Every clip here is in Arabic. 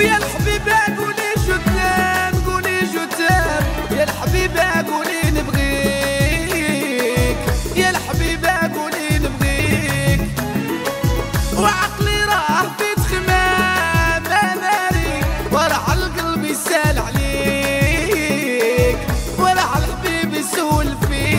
ويا الحبيبة قولي شو تنام قولي شو تنام يا الحبيبة قولي نبغيك يا الحبيبة قولي نبغيك وعقلي راه في تخمام ناري ولا على القلب يسال عليك ولا على الحبيب يسول فيك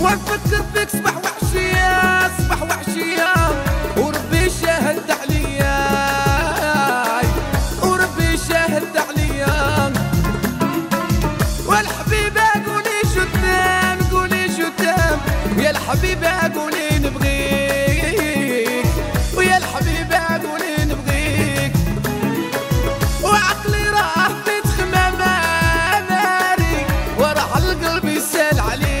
وافكر بك صبح وحشية صبح وحشية وربي شاهد عليا وربي شاهد عليا والحبيبة قولي شو تنام قولي شو تنام ويا الحبيبة قولي نبغيك ويا الحبيبة قولي نبغيك وعقلي راه في تخمام ناري ورا على القلب يسال عليك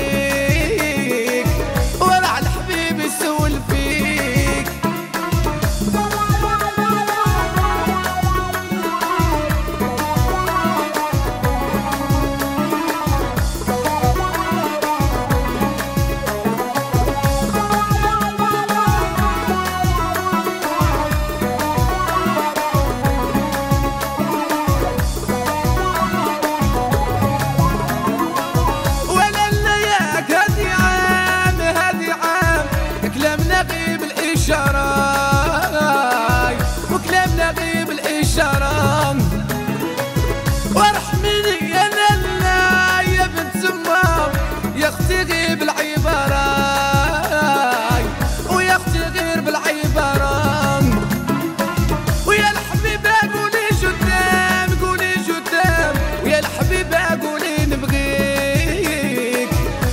وكلامنا غيب الإشارة وارحميني أنا اللي يا بنت أمام يا أختي غير بالعبارة ويا أختي غير بالعبارة ويا الحبيبة قولي شو تنام قولي شو تنام ويا الحبيبة قولي نبغيك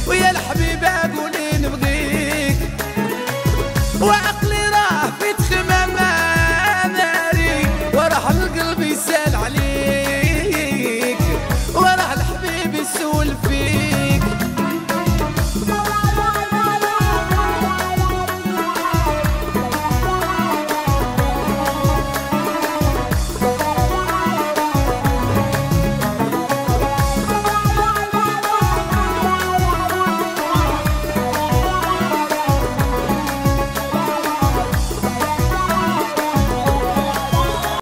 ويا الحبيبة قولي نبغيك